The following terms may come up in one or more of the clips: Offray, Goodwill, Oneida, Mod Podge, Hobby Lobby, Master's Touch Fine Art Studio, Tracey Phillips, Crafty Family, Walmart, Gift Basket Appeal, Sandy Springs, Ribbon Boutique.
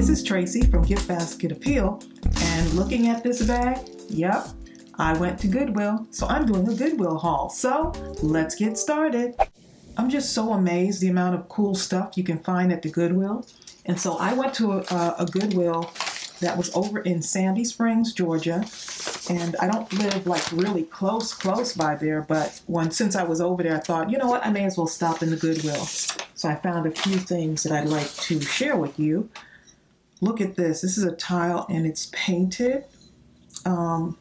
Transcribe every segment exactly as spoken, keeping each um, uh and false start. This is Tracy from Gift Basket Appeal, and looking at this bag, yep, I went to Goodwill, so I'm doing a Goodwill haul. So let's get started. I'm just so amazed the amount of cool stuff you can find at the Goodwill. And so I went to a, a Goodwill that was over in Sandy Springs, Georgia. And I don't live like really close, close by there, but one, since I was over there, I thought, you know what, I may as well stop in the Goodwill. So I found a few things that I'd like to share with you. Look at this. This is a tile and it's painted. Um,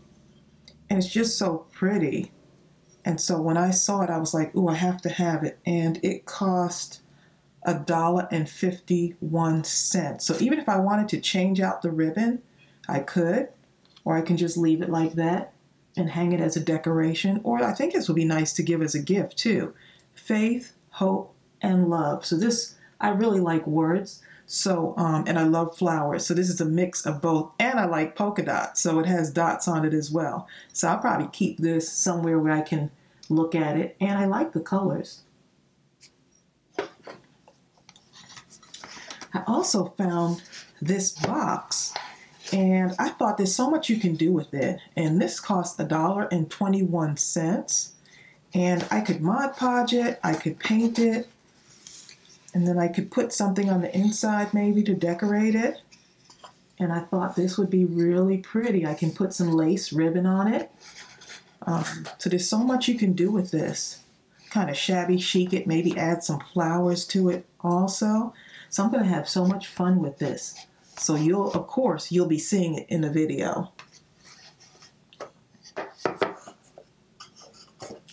and it's just so pretty. And so when I saw it, I was like, ooh, I have to have it. And it cost a dollar and fifty-one cents. So even if I wanted to change out the ribbon, I could, or I can just leave it like that and hang it as a decoration. Or I think this would be nice to give as a gift too. Faith, hope, and love. So this, I really like words. So, um, and I love flowers. So this is a mix of both. And I like polka dots. So it has dots on it as well. So I'll probably keep this somewhere where I can look at it. And I like the colors. I also found this box, and I thought there's so much you can do with it. And this cost a dollar and twenty-one cents, and I could Mod Podge it, I could paint it, and then I could put something on the inside maybe to decorate it. And I thought this would be really pretty. I can put some lace ribbon on it. Um, so there's so much you can do with this. Kind of shabby chic it, maybe add some flowers to it also. So I'm going to have so much fun with this. So you'll, of course, you'll be seeing it in the video.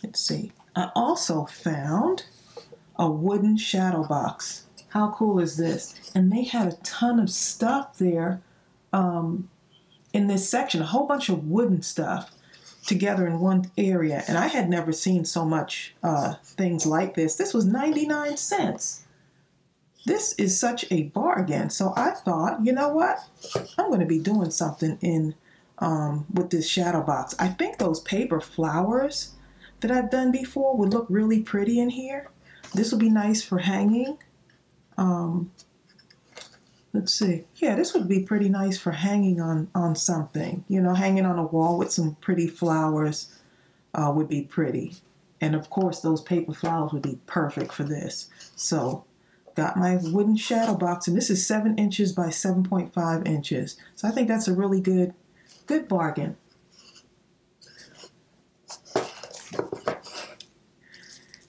Let's see. I also found a wooden shadow box. How cool is this? And they had a ton of stuff there um, in this section, a whole bunch of wooden stuff together in one area. And I had never seen so much uh, things like this. This was ninety-nine cents. This is such a bargain. So I thought, you know what? I'm going to be doing something in um, with this shadow box. I think those paper flowers that I've done before would look really pretty in here. This would be nice for hanging. Um, let's see. Yeah, this would be pretty nice for hanging on, on something. You know, hanging on a wall with some pretty flowers uh, would be pretty. And of course, those paper flowers would be perfect for this. So got my wooden shadow box, and this is seven inches by seven point five inches. So I think that's a really good, good bargain.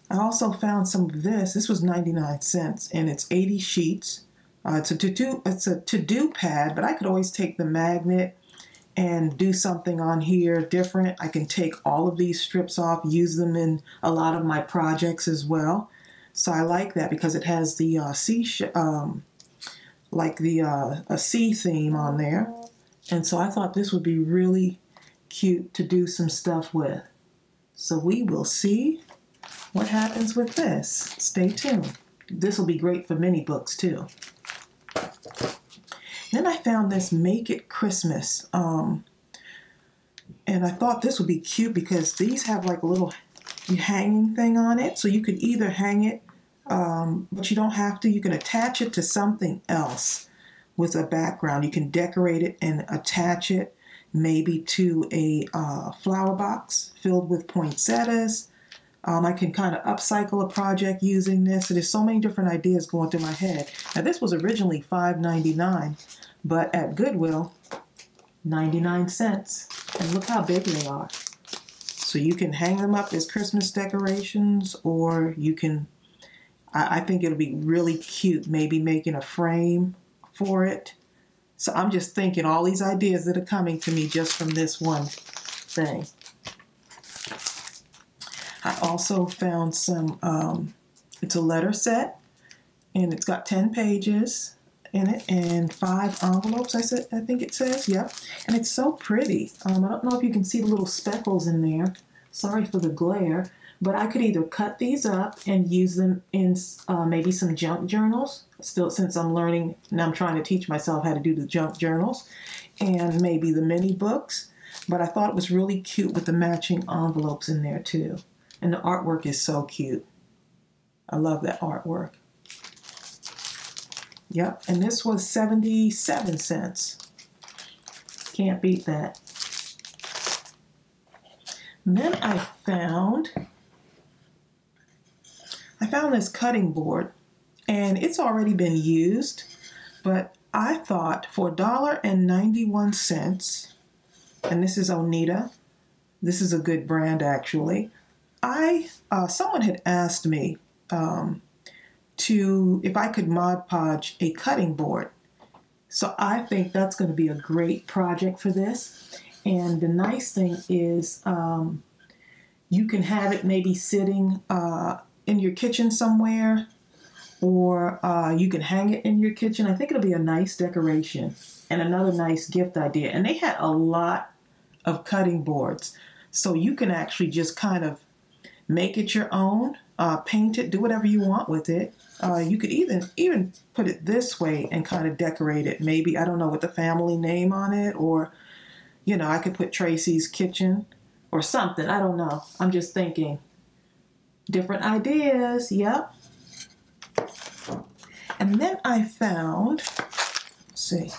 I also found some of this. This was ninety-nine cents, and it's eighty sheets. Uh, it's a to-do, it's a to-do pad, but I could always take the magnet and do something on here different. I can take all of these strips off, use them in a lot of my projects as well. So I like that because it has the uh, sea, sh um, like the uh, a sea theme on there, and so I thought this would be really cute to do some stuff with. So we will see what happens with this. Stay tuned. This will be great for mini books too. Then I found this Make It Christmas, um, and I thought this would be cute because these have like a little hanging thing on it, so you could either hang it. Um, but you don't have to. You can attach it to something else with a background. You can decorate it and attach it maybe to a uh, flower box filled with poinsettias. Um, I can kind of upcycle a project using this. So there's so many different ideas going through my head. Now this was originally five ninety-nine, but at Goodwill, ninety-nine cents. And look how big they are. So you can hang them up as Christmas decorations, or you can, I think it'll be really cute, maybe making a frame for it. So I'm just thinking all these ideas that are coming to me just from this one thing. I also found some, um, it's a letter set, and it's got ten pages in it and five envelopes, I said, I think it says, yep. And it's so pretty. Um, I don't know if you can see the little speckles in there. Sorry for the glare. But I could either cut these up and use them in uh, maybe some junk journals, still since I'm learning and I'm trying to teach myself how to do the junk journals, and maybe the mini books. But I thought it was really cute with the matching envelopes in there too. And the artwork is so cute. I love that artwork. Yep, and this was seventy-seven cents. Can't beat that. And then I found, I found this cutting board, and it's already been used, but I thought for a dollar ninety-one, and this is Oneida, this is a good brand actually, I, uh, someone had asked me um, to, if I could Mod Podge a cutting board. So I think that's going to be a great project for this. And the nice thing is um, you can have it maybe sitting uh, in your kitchen somewhere, or uh, you can hang it in your kitchen. I think it'll be a nice decoration and another nice gift idea. And they had a lot of cutting boards, so you can actually just kind of make it your own, uh, paint it, do whatever you want with it. Uh, you could even even put it this way and kind of decorate it. Maybe, I don't know, with the family name on it, or, you know, I could put Tracy's Kitchen or something. I don't know. I'm just thinking different ideas. Yep. And then I found, let's see,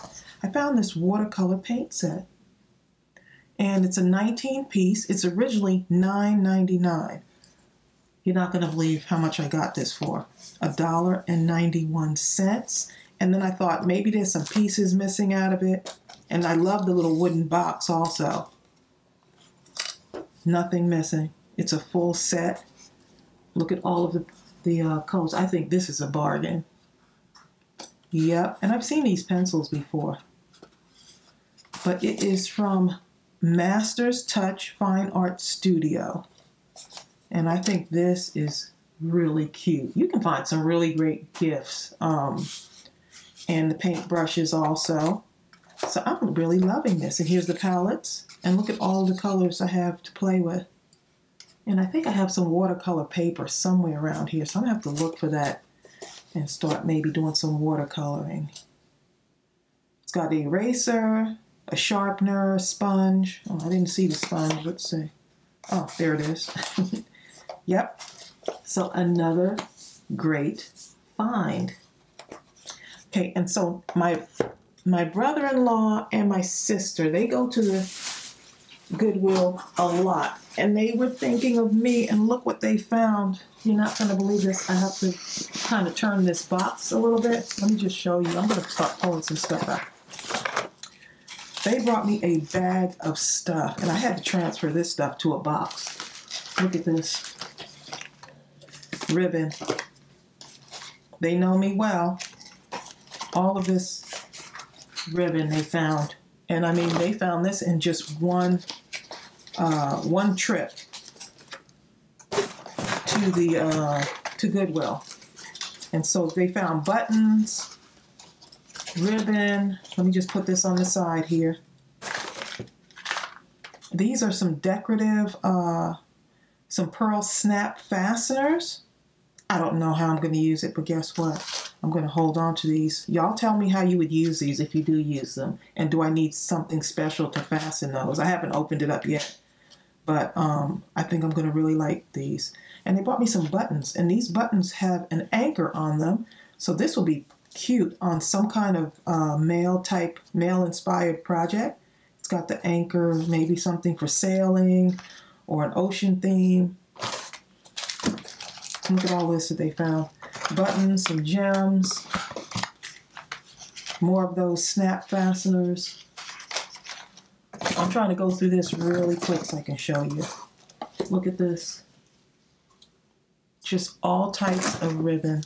I found this watercolor paint set, and it's a nineteen piece. It's originally nine ninety-nine. You're not going to believe how much I got this for, a dollar ninety-one. And then I thought maybe there's some pieces missing out of it. And I love the little wooden box also. Nothing missing. It's a full set. Look at all of the, the uh, colors. I think this is a bargain. Yep, and I've seen these pencils before. But it is from Master's Touch Fine Art Studio. And I think this is really cute. You can find some really great gifts. Um, and the paintbrushes also. So I'm really loving this. And here's the palettes. And look at all the colors I have to play with. And I think I have some watercolor paper somewhere around here. So I'm going to have to look for that and start maybe doing some watercoloring. It's got an eraser, a sharpener, a sponge. Oh, I didn't see the sponge. Let's see. Oh, there it is. Yep. So another great find. Okay, and so my my brother-in-law and my sister, they go to the Goodwill a lot, and they were thinking of me, and look what they found. You're not going to believe this. I have to kind of turn this box a little bit. Let me just show you. I'm going to start pulling some stuff out. They brought me a bag of stuff, and I had to transfer this stuff to a box. Look at this. Ribbon. They know me well. All of this ribbon they found. And I mean, they found this in just one, uh, one trip to the, uh, to Goodwill. And so they found buttons, ribbon. Let me just put this on the side here. These are some decorative, uh, some pearl snap fasteners. I don't know how I'm going to use it, but guess what? I'm going to hold on to these. Y'all tell me how you would use these if you do use them. And do I need something special to fasten those? I haven't opened it up yet, but um, I think I'm going to really like these. And they bought me some buttons, and these buttons have an anchor on them. So this will be cute on some kind of uh, mail type, mail inspired project. It's got the anchor, maybe something for sailing or an ocean theme. Look at all this that they found. Buttons, some gems, more of those snap fasteners. I'm trying to go through this really quick so I can show you. Look at this. Just all types of ribbon.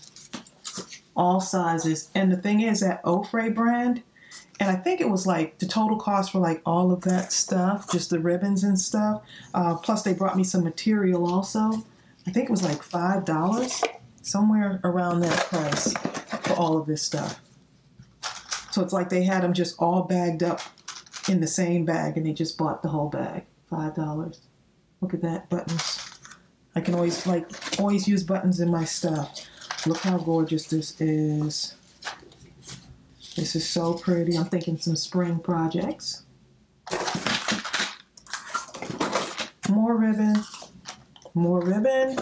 All sizes. And the thing is, that Offray brand, and I think it was like the total cost for like all of that stuff, just the ribbons and stuff, uh, plus they brought me some material also. I think it was like five dollars, somewhere around that price for all of this stuff. So it's like they had them just all bagged up in the same bag, and they just bought the whole bag. five dollars. Look at that. Buttons. I can always like always use buttons in my stuff. Look how gorgeous this is. This is so pretty. I'm thinking some spring projects. More ribbon. More ribbon.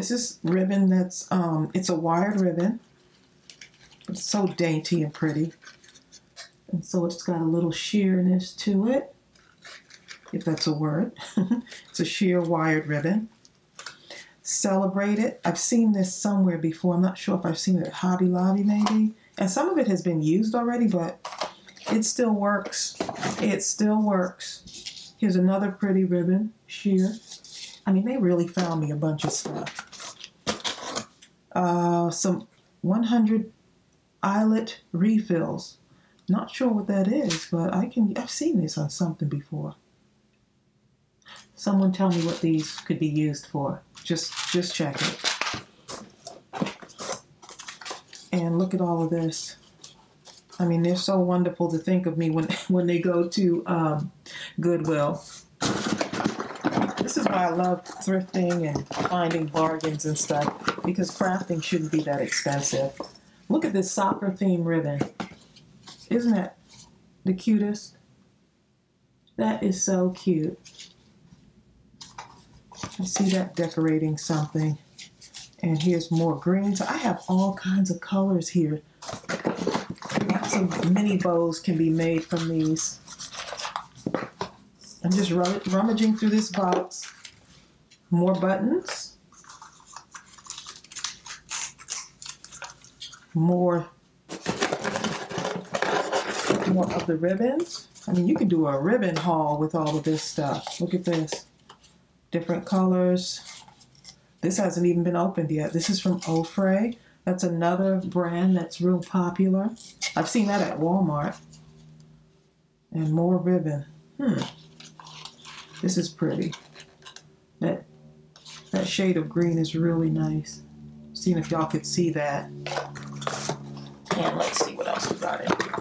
This is ribbon that's, um, it's a wired ribbon. It's so dainty and pretty. And so it's got a little sheerness to it, if that's a word. It's a sheer wired ribbon. Celebrate It. I've seen this somewhere before. I'm not sure if I've seen it at Hobby Lobby maybe. And some of it has been used already, but it still works. It still works. Here's another pretty ribbon, sheer. I mean, they really found me a bunch of stuff. Uh, some one hundred eyelet refills. Not sure what that is, but I can, I've seen this on something before. Someone tell me what these could be used for. Just, just check it. And look at all of this. I mean, they're so wonderful to think of me when, when they go to um, Goodwill. This is why I love thrifting and finding bargains and stuff, because crafting shouldn't be that expensive. Look at this soccer theme ribbon. Isn't that the cutest? That is so cute. I see that decorating something. And here's more greens. I have all kinds of colors here. Lots of mini bows can be made from these. I'm just rummaging through this box. More buttons. More, more of the ribbons. I mean, you can do a ribbon haul with all of this stuff. Look at this. Different colors. This hasn't even been opened yet. This is from Offray. That's another brand that's real popular. I've seen that at Walmart. And more ribbon. Hmm. This is pretty. That, that shade of green is really nice. Seeing if y'all could see that. And let's see what else we got in here.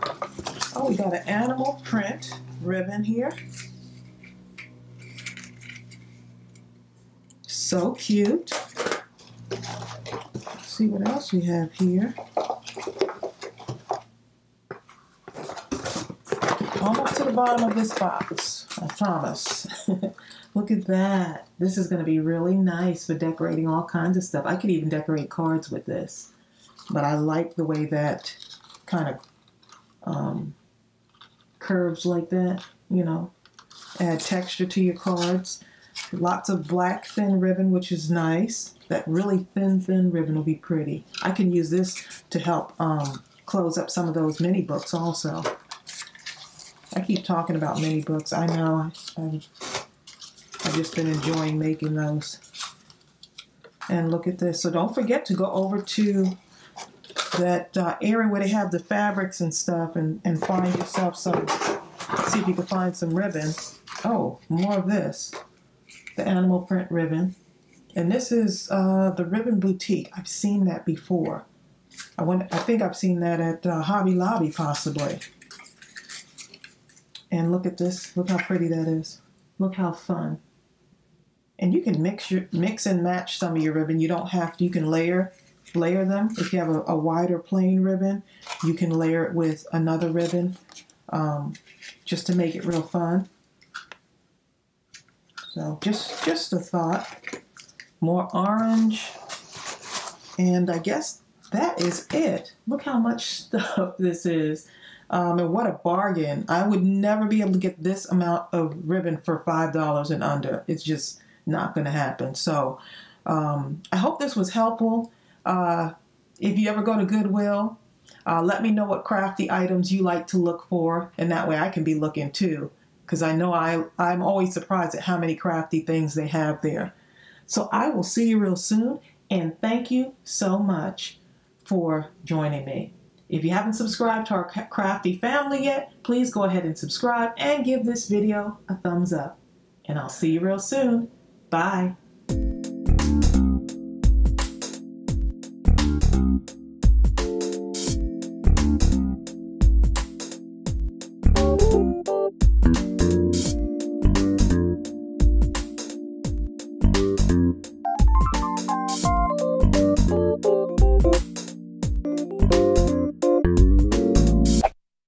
Oh, we got an animal print ribbon here. So cute. Let's see what else we have here. Almost to the bottom of this box, I promise. Look at that. This is going to be really nice for decorating all kinds of stuff. I could even decorate cards with this, but I like the way that kind of um, curves like that, you know, add texture to your cards. Lots of black thin ribbon, which is nice. That really thin, thin ribbon will be pretty. I can use this to help um, close up some of those mini books also. I keep talking about mini books. I know. I've, I've just been enjoying making those. And look at this. So don't forget to go over to that uh, area where they have the fabrics and stuff and, and find yourself some, see if you can find some ribbon. Oh, more of this. The animal print ribbon, and this is uh, the Ribbon Boutique. I've seen that before. I went, I think I've seen that at uh, Hobby Lobby possibly. And look at this. Look how pretty that is. Look how fun. And you can mix your mix and match some of your ribbon. You don't have to. You can layer layer them. If you have a, a wider plain ribbon, you can layer it with another ribbon um, just to make it real fun. So just, just a thought. More orange. And I guess that is it. Look how much stuff this is. Um, and what a bargain. I would never be able to get this amount of ribbon for five dollars and under. It's just not going to happen. So um, I hope this was helpful. Uh, if you ever go to Goodwill, uh, let me know what crafty items you like to look for. And that way I can be looking too. Because I know I, I'm always surprised at how many crafty things they have there. So I will see you real soon, and thank you so much for joining me. If you haven't subscribed to our Crafty Family yet, please go ahead and subscribe and give this video a thumbs up. And I'll see you real soon. Bye.